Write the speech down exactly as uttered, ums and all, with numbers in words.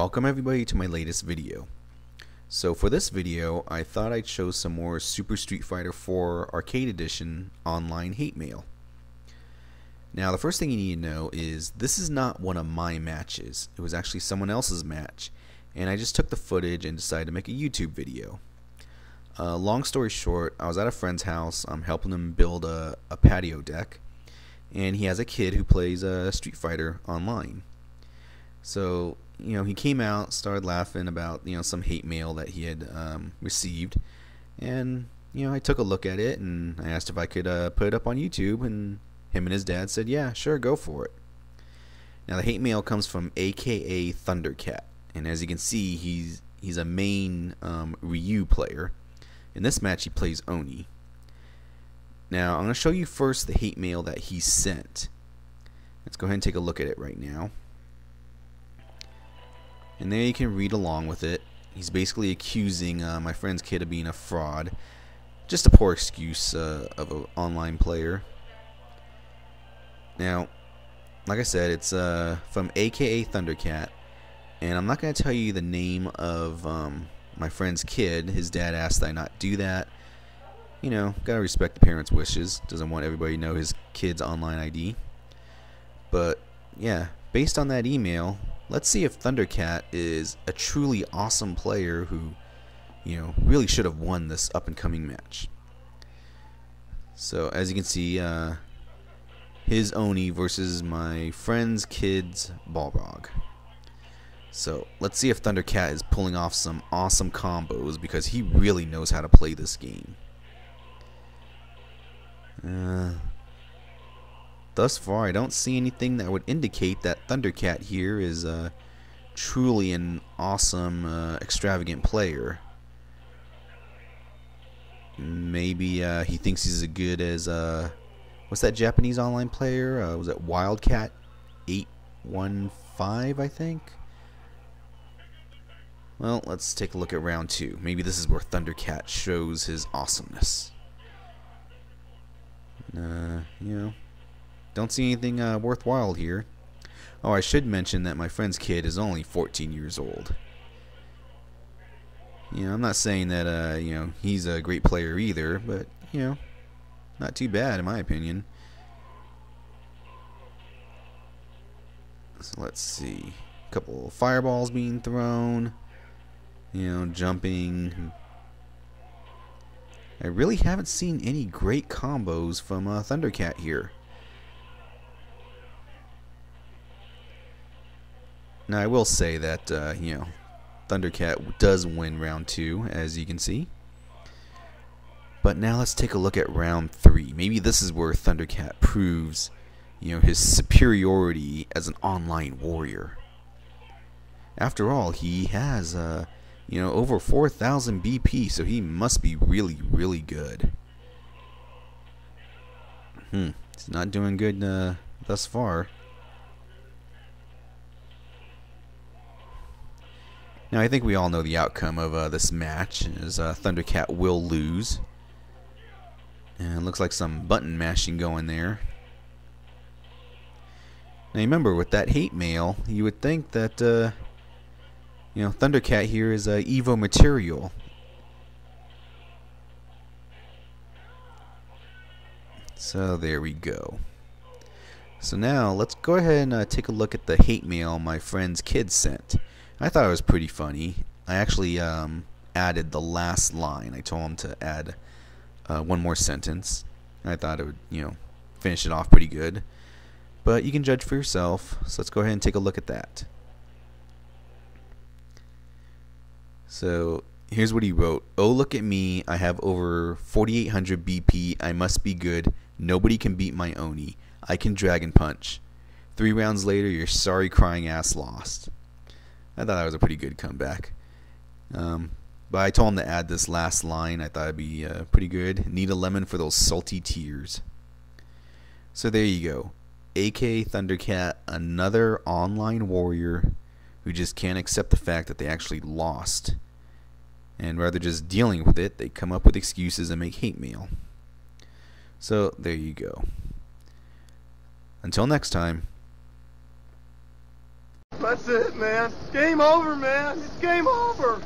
Welcome everybody to my latest video. So for this video, I thought I'd show some more Super Street Fighter four Arcade Edition online hate mail. Now the first thing you need to know is this is not one of my matches. It was actually someone else's match, and I just took the footage and decided to make a YouTube video. Uh, long story short, I was at a friend's house. I'm helping him build a, a patio deck, and he has a kid who plays uh, Street Fighter online. So you know, he came out, started laughing about, you know, some hate mail that he had um, received, and you know, I took a look at it and I asked if I could uh, put it up on YouTube, and him and his dad said, yeah, sure, go for it. Now the hate mail comes from A K A Thundercat, and as you can see, he's he's a main um, Ryu player. In this match, he plays Oni. Now I'm going to show you first the hate mail that he sent. Let's go ahead and take a look at it right now. And there you can read along with it. He's basically accusing uh, my friend's kid of being a fraud. Just a poor excuse uh, of an online player. Now, like I said, it's uh, from A K A Thundercat. And I'm not going to tell you the name of um, my friend's kid. His dad asked that I not do that. You know, got to respect the parents' wishes. Doesn't want everybody to know his kid's online I D. But, yeah, based on that email, let's see if Thundercat is a truly awesome player who, you know, really should have won this up-and-coming match. So, as you can see, uh, his Oni versus my friend's kid's Balrog. So, let's see if Thundercat is pulling off some awesome combos, because he really knows how to play this game. Uh... Thus far, I don't see anything that would indicate that Thundercat here is uh, truly an awesome, uh, extravagant player. Maybe uh, he thinks he's as good as, uh, what's that Japanese online player? Uh, was it Wildcat eight one five, I think? Well, let's take a look at round two. Maybe this is where Thundercat shows his awesomeness. Uh, you know... Don't see anything uh, worthwhile here. Oh, I should mention that my friend's kid is only fourteen years old. You know, I'm not saying that uh, you know, he's a great player either, but you know, not too bad in my opinion. So let's see, a couple of fireballs being thrown. You know, jumping. I really haven't seen any great combos from uh, Thundercat here. Now I will say that, uh, you know, Thundercat does win round two, as you can see. But now let's take a look at round three. Maybe this is where Thundercat proves, you know, his superiority as an online warrior. After all, he has, uh, you know, over four thousand B P, so he must be really, really good. Hmm, he's not doing good uh, thus far. Now I think we all know the outcome of uh, this match is uh, Thundercat will lose, and it looks like some button mashing going there. Now remember, with that hate mail, you would think that uh, you know, Thundercat here is uh, Evo material. So there we go. So now let's go ahead and uh, take a look at the hate mail my friend's kid sent. I thought it was pretty funny. I actually um, added the last line. I told him to add uh, one more sentence. I thought it would, you know, finish it off pretty good. But you can judge for yourself. So let's go ahead and take a look at that. So here's what he wrote. Oh, look at me. I have over forty-eight hundred B P. I must be good. Nobody can beat my Oni. I can Dragon Punch. Three rounds later, your sorry crying ass lost. I thought that was a pretty good comeback. Um, but I told him to add this last line. I thought it'd be uh, pretty good. Need a lemon for those salty tears. So there you go. A K A Thundercat, another online warrior who just can't accept the fact that they actually lost. And rather just dealing with it, they come up with excuses and make hate mail. So there you go. Until next time. That's it, man. Game over, man. It's game over.